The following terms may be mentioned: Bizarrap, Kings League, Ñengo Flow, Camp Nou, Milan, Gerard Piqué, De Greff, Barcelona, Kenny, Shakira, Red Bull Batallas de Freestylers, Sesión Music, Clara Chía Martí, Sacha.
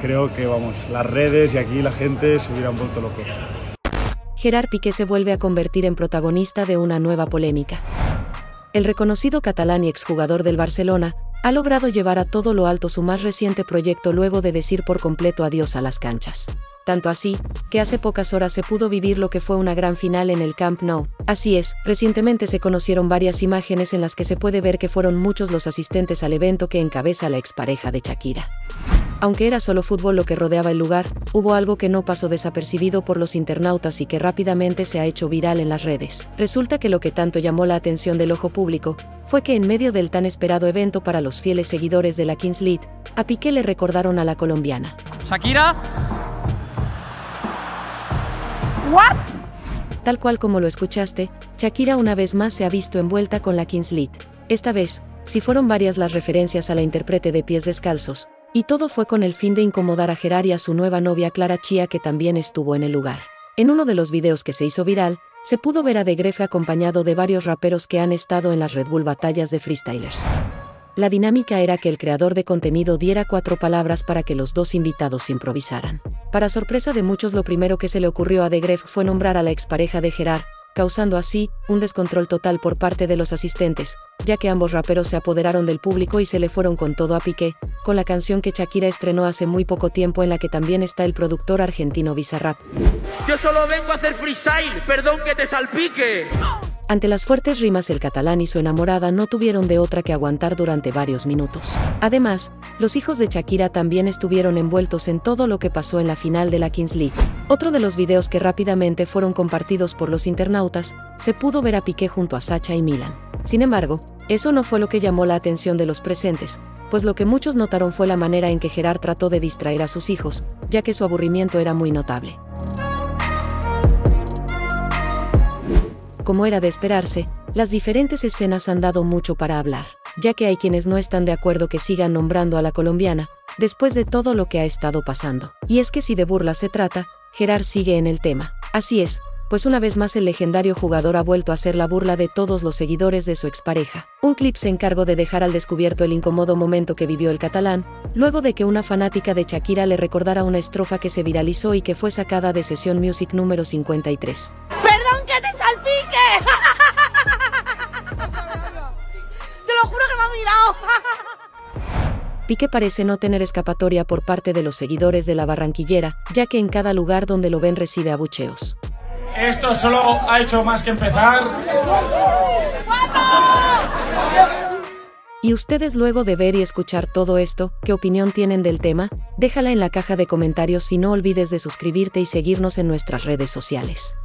creo que, vamos, las redes y aquí la gente se hubieran vuelto locos. Gerard Piqué se vuelve a convertir en protagonista de una nueva polémica. El reconocido catalán y exjugador del Barcelona ha logrado llevar a todo lo alto su más reciente proyecto luego de decir por completo adiós a las canchas. Tanto así, que hace pocas horas se pudo vivir lo que fue una gran final en el Camp Nou. Así es, recientemente se conocieron varias imágenes en las que se puede ver que fueron muchos los asistentes al evento que encabeza la expareja de Shakira. Aunque era solo fútbol lo que rodeaba el lugar, hubo algo que no pasó desapercibido por los internautas y que rápidamente se ha hecho viral en las redes. Resulta que lo que tanto llamó la atención del ojo público fue que en medio del tan esperado evento para los fieles seguidores de la Kings League, a Piqué le recordaron a la colombiana. Shakira. ¿What? Tal cual como lo escuchaste, Shakira una vez más se ha visto envuelta con la Kings League. Esta vez, sí fueron varias las referencias a la intérprete de Pies Descalzos, y todo fue con el fin de incomodar a Gerard y a su nueva novia Clara Chía, que también estuvo en el lugar. En uno de los videos que se hizo viral, se pudo ver a De Greff acompañado de varios raperos que han estado en las Red Bull Batallas de Freestylers. La dinámica era que el creador de contenido diera 4 palabras para que los dos invitados improvisaran. Para sorpresa de muchos, lo primero que se le ocurrió a De Greff fue nombrar a la expareja de Gerard, causando así un descontrol total por parte de los asistentes, ya que ambos raperos se apoderaron del público y se le fueron con todo a Piqué, con la canción que Shakira estrenó hace muy poco tiempo, en la que también está el productor argentino Bizarrap. Yo solo vengo a hacer freestyle, perdón que te salpique. Ante las fuertes rimas, el catalán y su enamorada no tuvieron de otra que aguantar durante varios minutos. Además, los hijos de Shakira también estuvieron envueltos en todo lo que pasó en la final de la Kings League. Otro de los videos que rápidamente fueron compartidos por los internautas, se pudo ver a Piqué junto a Sacha y Milan. Sin embargo, eso no fue lo que llamó la atención de los presentes, pues lo que muchos notaron fue la manera en que Gerard trató de distraer a sus hijos, ya que su aburrimiento era muy notable. Como era de esperarse, las diferentes escenas han dado mucho para hablar, ya que hay quienes no están de acuerdo que sigan nombrando a la colombiana, después de todo lo que ha estado pasando. Y es que si de burla se trata, Gerard sigue en el tema. Así es, pues una vez más el legendario jugador ha vuelto a ser la burla de todos los seguidores de su expareja. Un clip se encargó de dejar al descubierto el incómodo momento que vivió el catalán, luego de que una fanática de Shakira le recordara una estrofa que se viralizó y que fue sacada de Sesión Music número 53. ¡Perdón que te salpique! ¡Te lo juro que me ha mirado! Piqué parece no tener escapatoria por parte de los seguidores de la barranquillera, ya que en cada lugar donde lo ven recibe abucheos. Esto solo ha hecho más que empezar. Y ustedes, luego de ver y escuchar todo esto, ¿qué opinión tienen del tema? Déjala en la caja de comentarios y no olvides de suscribirte y seguirnos en nuestras redes sociales.